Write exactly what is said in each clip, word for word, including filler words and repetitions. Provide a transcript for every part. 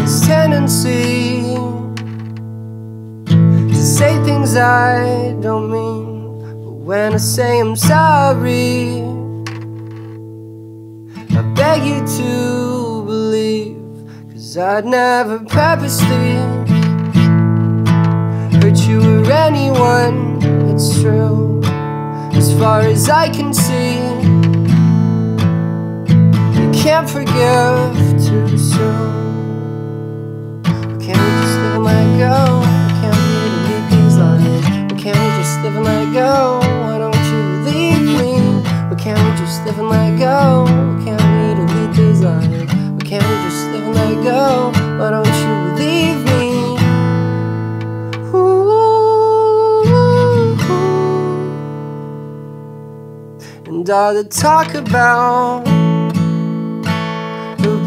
this tendency to say things I don't mean, but when I say I'm sorry, I beg you to believe, 'cause I'd never purposely hurt you or anyone, it's true, as far as I can see. Can't forgive too soon. Can't we just live and let it go? Can't we really leave things like? Can't we just live and let it go? Why don't you believe me? Can't we just live and let it go? Can't we delete these lines? Can't we just live and let it go? Why don't you believe me? Ooh. And all the talk about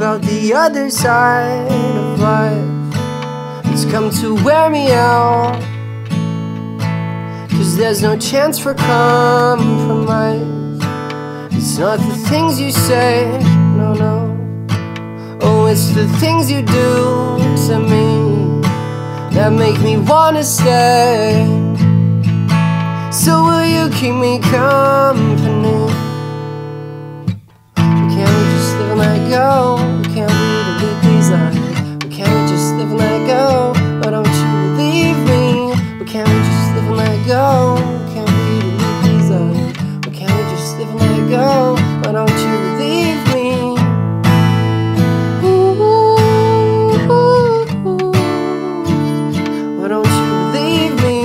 About the other side of life, it's come to wear me out, 'cause there's no chance for compromise. It's not the things you say, no, no, oh, it's the things you do to me that make me wanna stay. So will you keep me company? Can't we just live and let it go? Can't we delete these lines? Can't we just live and let it go? Why don't you believe me? Can't we just live and let it go? Can't we delete these lines? Can't we just live and let it go? Why don't you believe me? Ooh, why don't you believe me?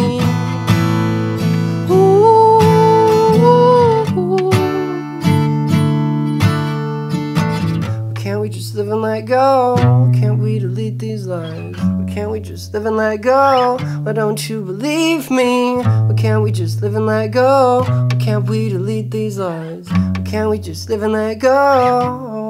Can't we just live and let go? Can't we delete these lies? Can't we just live and let go? Why don't you believe me? Can't we just live and let go? Can't we delete these lies? Can't we just live and let go?